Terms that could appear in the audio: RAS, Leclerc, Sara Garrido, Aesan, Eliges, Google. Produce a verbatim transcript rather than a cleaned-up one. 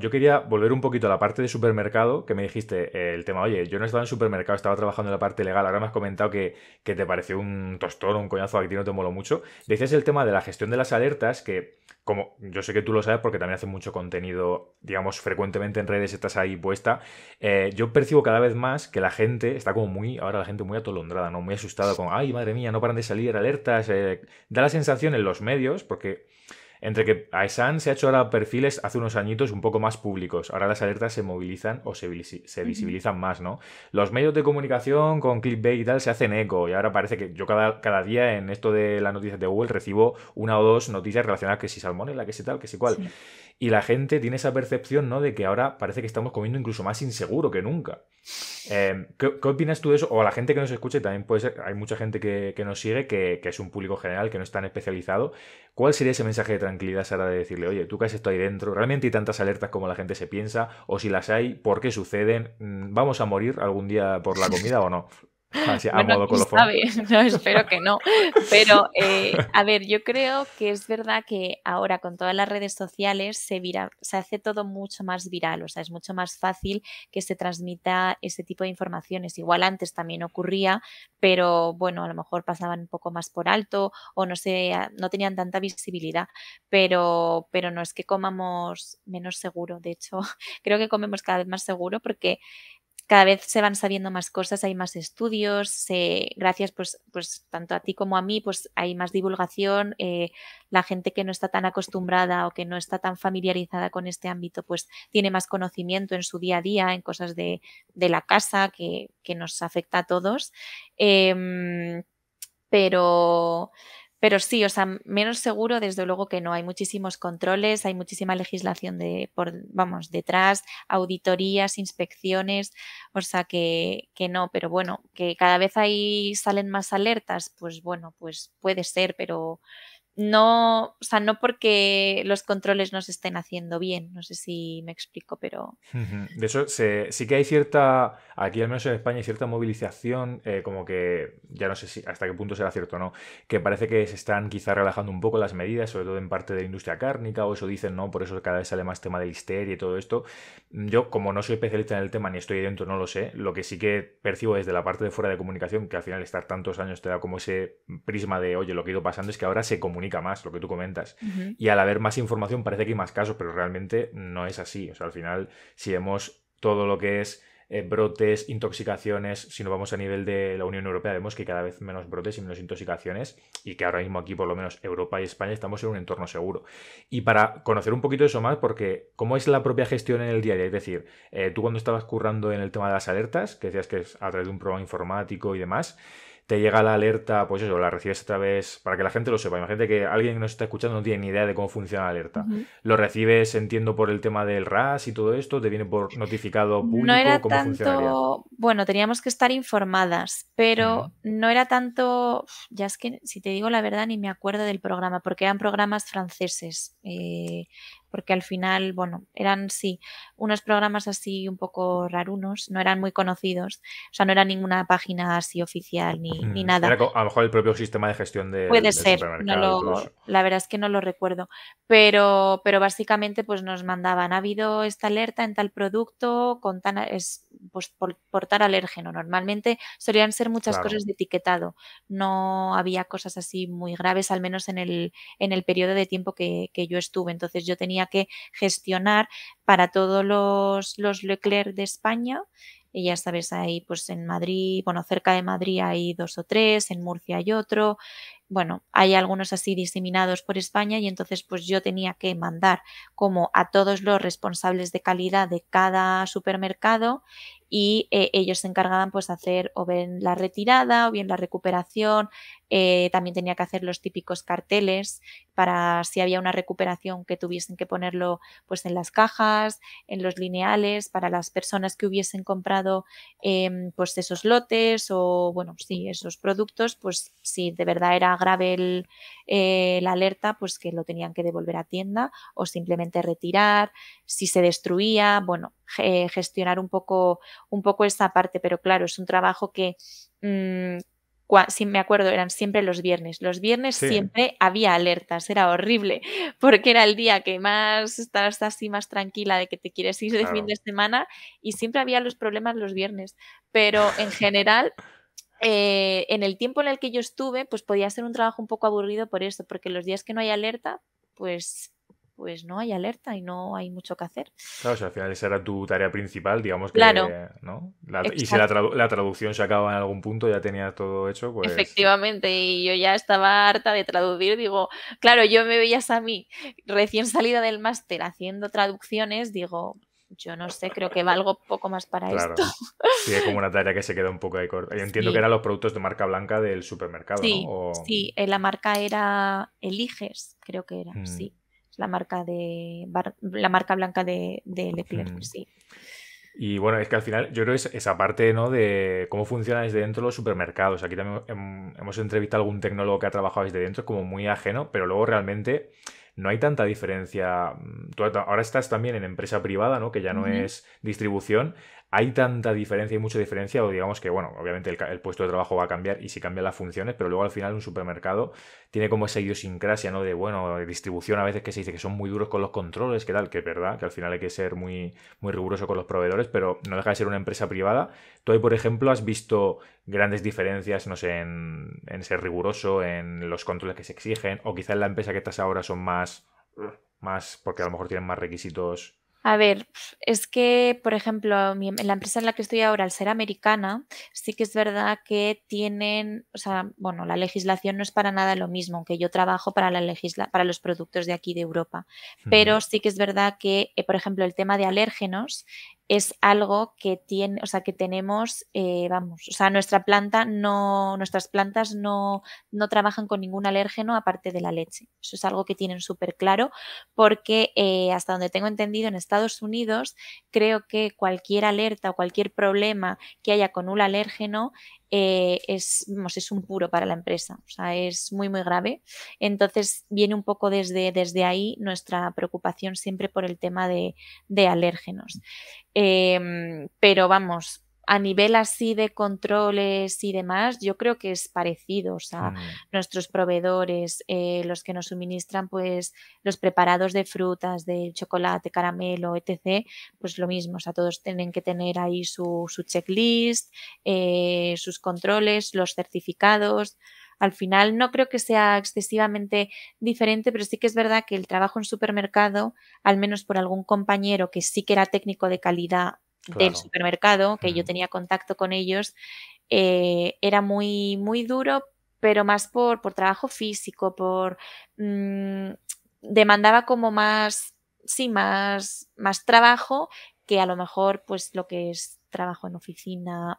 yo quería volver un poquito a la parte de supermercado, que me dijiste eh, el tema, oye, yo no estaba en supermercado, estaba trabajando en la parte legal, ahora me has comentado que, que te pareció un tostón, un coñazo, a ti no te moló mucho. Decías el tema de la gestión de las alertas, que como yo sé que tú lo sabes porque también haces mucho contenido, digamos, frecuentemente en redes estás ahí puesta, eh, yo percibo cada vez más que la gente está como muy, ahora la gente muy atolondrada, ¿no? Muy asustada con, ay, madre mía, no paran de salir alertas, eh, da la sensación en los medios, porque... Entre que Aesan se ha hecho ahora perfiles hace unos añitos un poco más públicos. Ahora las alertas se movilizan o se visibilizan más, ¿no? Los medios de comunicación con clickbait y tal se hacen eco. Y ahora parece que yo cada, cada día en esto de las noticias de Google recibo una o dos noticias relacionadas que si salmonela, que si tal, que si cual. Sí. Y la gente tiene esa percepción, ¿no? De que ahora parece que estamos comiendo incluso más inseguro que nunca. Eh, ¿qué, ¿Qué opinas tú de eso? O a la gente que nos escucha, y también puede ser, hay mucha gente que, que nos sigue, que, que es un público general, que no es tan especializado. ¿Cuál sería ese mensaje de tranquilidad, Sara, de decirle, oye, tú que has estado ahí dentro, realmente hay tantas alertas como la gente se piensa? O si las hay, ¿por qué suceden? ¿Vamos a morir algún día por la comida o no? Así, a bueno, modo colofón. No, espero que no. Pero, eh, a ver, yo creo que es verdad que ahora con todas las redes sociales se, vira, se hace todo mucho más viral. O sea, es mucho más fácil que se transmita ese tipo de informaciones. Igual antes también ocurría, pero bueno, a lo mejor pasaban un poco más por alto o no sé, no tenían tanta visibilidad. Pero, pero no es que comamos menos seguro. De hecho, creo que comemos cada vez más seguro porque... Cada vez se van sabiendo más cosas, hay más estudios, se, gracias pues, pues tanto a ti como a mí, pues hay más divulgación, eh, la gente que no está tan acostumbrada o que no está tan familiarizada con este ámbito, pues tiene más conocimiento en su día a día, en cosas de, de la casa que, que nos afecta a todos. Eh, pero... Pero sí, o sea, menos seguro desde luego que no. Hay muchísimos controles, hay muchísima legislación de, por, vamos, detrás, auditorías, inspecciones, o sea que, que no. Pero bueno, que cada vez ahí salen más alertas, pues bueno, pues puede ser, pero no, o sea, no porque los controles no se estén haciendo bien. No sé si me explico, pero... De eso se, sí que hay cierta, aquí al menos en España, hay cierta movilización, eh, como que ya no sé si hasta qué punto será cierto o no, que parece que se están quizá relajando un poco las medidas, sobre todo en parte de la industria cárnica, o eso dicen, ¿no? Por eso cada vez sale más tema de histeria y todo esto. Yo, como no soy especialista en el tema ni estoy dentro, no lo sé. Lo que sí que percibo desde la parte de fuera de comunicación, que al final estar tantos años te da como ese prisma de, oye, lo que ha ido pasando es que ahora se comunica más, lo que tú comentas, uh-huh. Y al haber más información parece que hay más casos, pero realmente no es así. O sea, al final, si vemos todo lo que es eh, brotes, intoxicaciones, si nos vamos a nivel de la Unión Europea, vemos que cada vez menos brotes y menos intoxicaciones, y que ahora mismo aquí, por lo menos Europa y España, estamos en un entorno seguro. Y para conocer un poquito eso más, porque ¿cómo es la propia gestión en el día a día? Es decir, eh, tú cuando estabas currando en el tema de las alertas, que decías que es a través de un programa informático y demás... Te llega la alerta, pues eso, la recibes a través, para que la gente lo sepa. Imagínate que alguien que nos está escuchando no tiene ni idea de cómo funciona la alerta. Uh-huh. Lo recibes, entiendo, por el tema del R A S y todo esto, te viene por notificado público, no era cómo tanto... funcionaría. Bueno, teníamos que estar informadas, pero uh-huh. no era tanto, ya es que si te digo la verdad ni me acuerdo del programa, porque eran programas franceses. Eh... Porque al final, bueno, eran sí, unos programas así un poco rarunos, no eran muy conocidos, o sea, no era ninguna página así oficial ni, mm, ni nada. Era a lo mejor el propio sistema de gestión de Puede del, ser, del no lo, la verdad es que no lo recuerdo, pero, pero básicamente pues nos mandaban, ha habido esta alerta en tal producto con tan, es, pues, por, por tal alérgeno. Normalmente solían ser muchas claro. cosas de etiquetado, no había cosas así muy graves, al menos en el, en el periodo de tiempo que, que yo estuve, entonces yo tenía que gestionar para todos los, los Leclerc de España, y ya sabes, ahí pues en Madrid, bueno, cerca de Madrid hay dos o tres, en Murcia hay otro, bueno, hay algunos así diseminados por España, y entonces pues yo tenía que mandar como a todos los responsables de calidad de cada supermercado, y eh, ellos se encargaban pues hacer o bien la retirada o bien la recuperación, eh, también tenía que hacer los típicos carteles para si había una recuperación que tuviesen que ponerlo pues en las cajas, en los lineales, para las personas que hubiesen comprado eh, pues esos lotes o bueno, sí, esos productos, pues si de verdad era grave el, eh, la alerta, pues que lo tenían que devolver a tienda o simplemente retirar, si se destruía, bueno, eh, gestionar un poco un poco esa parte, pero claro, es un trabajo que mmm, si me acuerdo, eran siempre los viernes. Los viernes sí. Siempre había alertas, era horrible, porque era el día que más estás así más tranquila de que te quieres ir de claro. fin de semana y siempre había los problemas los viernes. Pero en general, eh, en el tiempo en el que yo estuve, pues podía ser un trabajo un poco aburrido por eso, porque los días que no hay alerta, pues... pues no hay alerta y no hay mucho que hacer. Claro, o sea, al final esa era tu tarea principal, digamos que... Claro. ¿No? La, y si la, tradu la traducción se acaba en algún punto, ya tenía todo hecho, pues... Efectivamente, y yo ya estaba harta de traducir, digo, claro, yo me veías a mí, recién salida del máster, haciendo traducciones, digo, yo no sé, creo que valgo poco más para claro. esto. Sí, es como una tarea que se queda un poco ahí corta. Yo entiendo sí. que eran los productos de marca blanca del supermercado, sí, ¿no? O... Sí, la marca era Eliges, creo que era, mm. sí. La marca de la marca blanca de, de Leclerc, mm. sí. Y bueno, es que al final yo creo que es esa parte, ¿no? De cómo funcionan desde dentro los supermercados. Aquí también hemos entrevistado a algún tecnólogo que ha trabajado desde dentro, es como muy ajeno, pero luego realmente no hay tanta diferencia. Tú ahora estás también en empresa privada, ¿no? Que ya no mm-hmm. es distribución. Hay tanta diferencia y mucha diferencia, o digamos que, bueno, obviamente el, el puesto de trabajo va a cambiar y sí cambian las funciones, pero luego al final un supermercado tiene como esa idiosincrasia, ¿no? De, bueno, de distribución a veces que se dice que son muy duros con los controles, que tal, que es verdad, que al final hay que ser muy, muy riguroso con los proveedores, pero no deja de ser una empresa privada. Tú ahí, por ejemplo, has visto grandes diferencias, no sé, en, en ser riguroso, en los controles que se exigen, o quizás en la empresa que estás ahora son más, más, porque a lo mejor tienen más requisitos... A ver, es que, por ejemplo, mi, en la empresa en la que estoy ahora, al ser americana, sí que es verdad que tienen, o sea, bueno, la legislación no es para nada lo mismo, aunque yo trabajo para, la legisla para los productos de aquí de Europa. Pero mm. sí que es verdad que, eh, por ejemplo, el tema de alérgenos es algo que tiene, o sea, que tenemos, eh, vamos, o sea, nuestra planta no, nuestras plantas no, no trabajan con ningún alérgeno aparte de la leche. Eso es algo que tienen súper claro porque eh, hasta donde tengo entendido en Estados Unidos, creo que cualquier alerta o cualquier problema que haya con un alérgeno eh, es, vamos, es un puro para la empresa, o sea, es muy, muy grave. Entonces, viene un poco desde, desde ahí nuestra preocupación siempre por el tema de, de alérgenos. Eh, pero vamos, a nivel así de controles y demás, yo creo que es parecido, o sea, mm. nuestros proveedores, eh, los que nos suministran pues los preparados de frutas, de chocolate, caramelo, etcétera, pues lo mismo, o sea, todos tienen que tener ahí su, su checklist, eh, sus controles, los certificados. Al final no creo que sea excesivamente diferente, pero sí que es verdad que el trabajo en supermercado, al menos por algún compañero que sí que era técnico de calidad claro. del supermercado, que mm. yo tenía contacto con ellos, eh, era muy, muy duro, pero más por, por trabajo físico, por mmm, demandaba como más, sí, más, más trabajo que a lo mejor pues lo que es trabajo en oficina